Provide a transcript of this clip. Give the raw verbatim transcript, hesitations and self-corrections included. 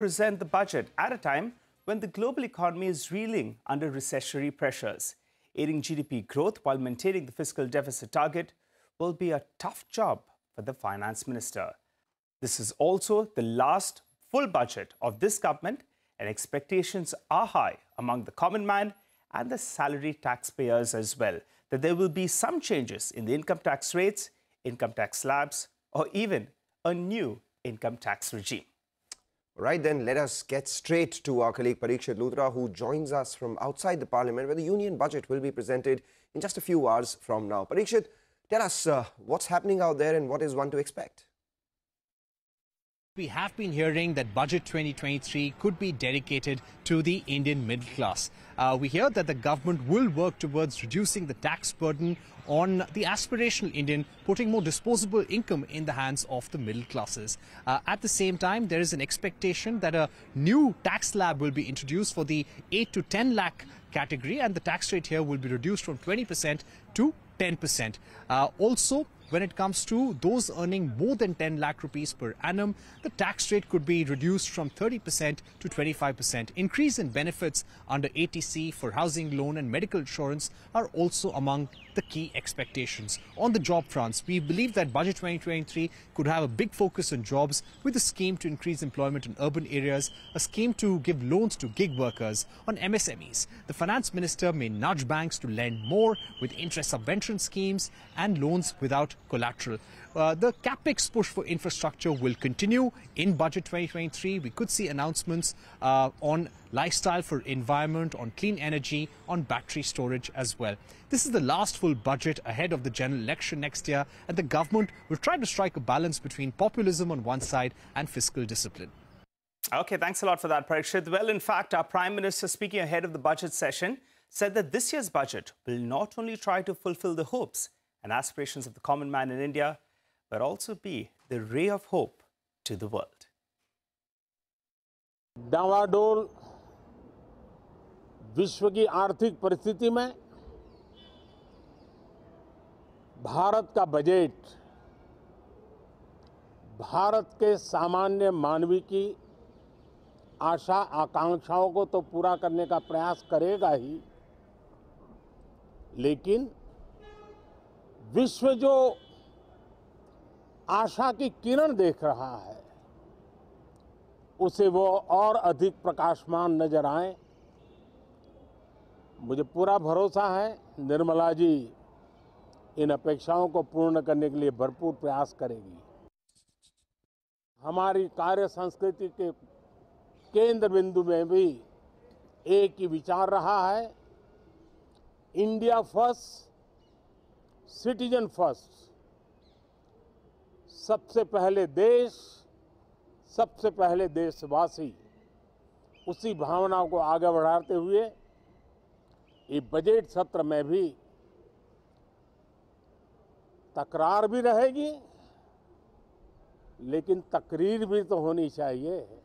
present the budget at a time when the global economy is reeling under recessionary pressures. Aiding G D P growth while maintaining the fiscal deficit target will be a tough job for the finance minister. This is also the last full budget of this government, and expectations are high among the common man and the salaried taxpayers as well, that there will be some changes in the income tax rates, income tax slabs, or even a new income tax regime. Right then, let us get straight to our colleague Parikshit Luthra, who joins us from outside the parliament, where the union budget will be presented in just a few hours from now. Parikshit, tell us uh, what's happening out there and what is one to expect? We have been hearing that Budget twenty twenty-three could be dedicated to the Indian middle class. Uh, we hear that the government will work towards reducing the tax burden on the aspirational Indian, putting more disposable income in the hands of the middle classes. Uh, at the same time, there is an expectation that a new tax slab will be introduced for the eight to ten lakh category, and the tax rate here will be reduced from twenty percent to ten percent. Uh, also, when it comes to those earning more than ten lakh rupees per annum, the tax rate could be reduced from thirty percent to twenty-five percent. Increase in benefits under A T C for housing loan and medical insurance are also among the key expectations. On the job fronts, we believe that Budget twenty twenty-three could have a big focus on jobs, with a scheme to increase employment in urban areas, a scheme to give loans to gig workers, on M S M Es. The finance minister may nudge banks to lend more with interest subvention schemes and loans without collateral. Uh, the CapEx push for infrastructure will continue. In Budget twenty twenty-three, we could see announcements uh, on lifestyle for environment, on clean energy, on battery storage as well. This is the last full budget ahead of the general election next year, and the government will try to strike a balance between populism on one side and fiscal discipline. Okay, thanks a lot for that, Parikshit. Well, in fact, our Prime Minister, speaking ahead of the budget session, said that this year's budget will not only try to fulfill the hopes and aspirations of the common man in India, but also be the ray of hope to the world. डावाडोल विश्व की आर्थिक परिस्थिति में भारत का budget Bharat के सामान्य मानवी की आशा आकांक्षाओं को तो पूरा करने का प्रयास करेगा ही, लेकिन विश्व जो आशा की किरण देख रहा है उसे वो और अधिक प्रकाशमान नजर आए। मुझे पूरा भरोसा है निर्मला जी इन अपेक्षाओं को पूर्ण करने के लिए भरपूर प्रयास करेगी। हमारी कार्य संस्कृति के केंद्र बिंदु में भी एक ही विचार रहा है, इंडिया फर्स्ट, सिटीजन फर्स्ट, सबसे पहले देश, सबसे पहले देशवासी। उसी भावना को आगे बढ़ाते हुए ये बजट सत्र में भी तकरार भी रहेगी, लेकिन तकरीर भी तो होनी चाहिए।